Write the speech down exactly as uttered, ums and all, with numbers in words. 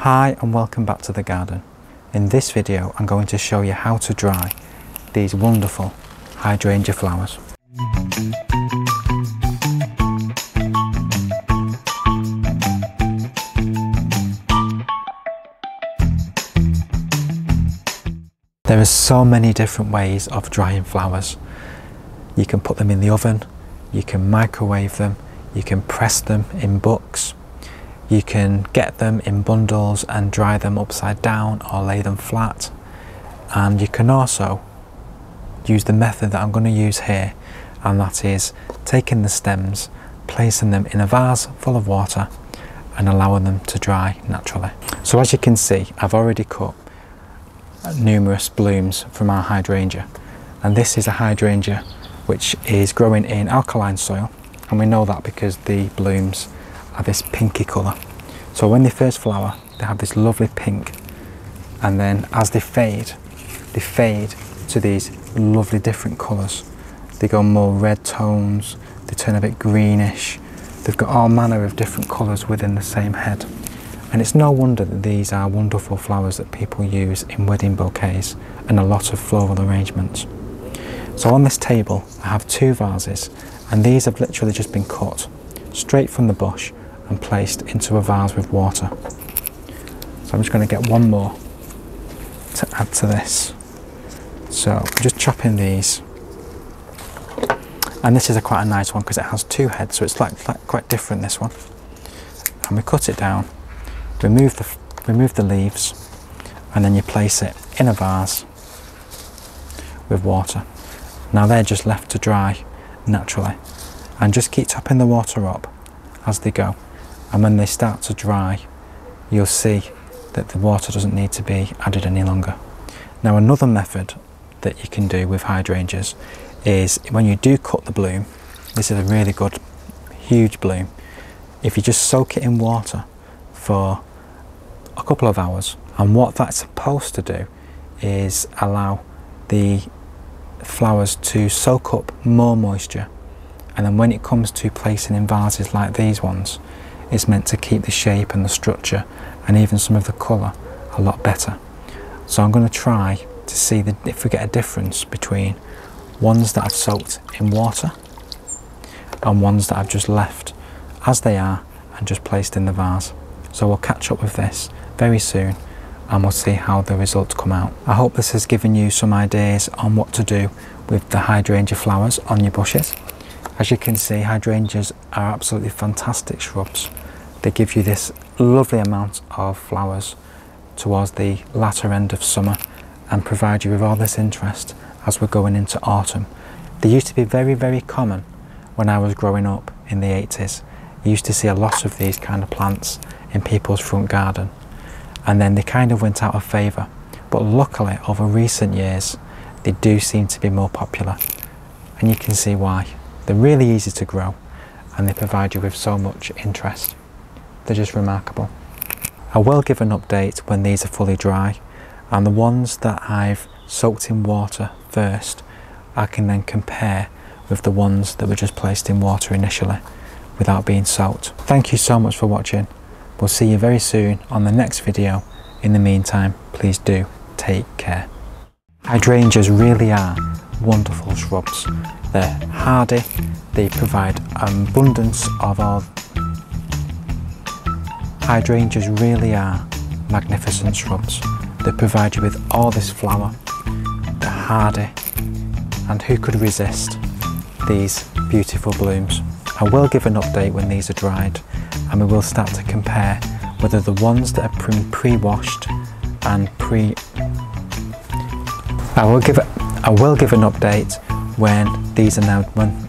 Hi and welcome back to the garden. In this video I'm going to show you how to dry these wonderful hydrangea flowers. There are so many different ways of drying flowers. You can put them in the oven, you can microwave them, you can press them in books, you can get them in bundles and dry them upside down or lay them flat. And you can also use the method that I'm going to use here, and that is taking the stems, placing them in a vase full of water and allowing them to dry naturally. So as you can see, I've already cut numerous blooms from our hydrangea, and this is a hydrangea which is growing in alkaline soil, and we know that because the blooms are this pinky colour. So when they first flower they have this lovely pink, and then as they fade they fade to these lovely different colours. They go more red tones, they turn a bit greenish, they've got all manner of different colours within the same head. And it's no wonder that these are wonderful flowers that people use in wedding bouquets and a lot of floral arrangements. So on this table I have two vases, and these have literally just been cut straight from the bush and placed into a vase with water. So I'm just going to get one more to add to this. So I'm just chopping these, and this is a quite a nice one because it has two heads, so it's like, like quite different, this one. And we cut it down, remove the, remove the leaves, and then you place it in a vase with water. Now they're just left to dry naturally, and just keep topping the water up as they go, and when they start to dry you'll see that the water doesn't need to be added any longer. Now another method that you can do with hydrangeas is when you do cut the bloom, this is a really good huge bloom, if you just soak it in water for a couple of hours, and what that's supposed to do is allow the flowers to soak up more moisture, and then when it comes to placing in vases like these ones, it's meant to keep the shape and the structure and even some of the colour a lot better. So I'm going to try to see the, if we get a difference between ones that I've soaked in water and ones that I've just left as they are and just placed in the vase. So we'll catch up with this very soon and we'll see how the results come out. I hope this has given you some ideas on what to do with the hydrangea flowers on your bushes. As you can see, hydrangeas are absolutely fantastic shrubs. They give you this lovely amount of flowers towards the latter end of summer and provide you with all this interest as we're going into autumn. They used to be very, very common when I was growing up in the eighties. You used to see a lot of these kind of plants in people's front garden, and then they kind of went out of favour, but luckily over recent years they do seem to be more popular, and you can see why. They're really easy to grow and they provide you with so much interest. They're just remarkable. I will give an update when these are fully dry, and the ones that I've soaked in water first I can then compare with the ones that were just placed in water initially without being soaked. Thank you so much for watching. We'll see you very soon on the next video. In the meantime, please do take care. Hydrangeas really are wonderful shrubs. They're hardy, they provide an abundance of all. Hydrangeas really are magnificent shrubs. They provide you with all this flower. They're hardy, and who could resist these beautiful blooms? I will give an update when these are dried, and we will start to compare whether the ones that are pre-washed and pre... I will give a, I will give an update when these are now when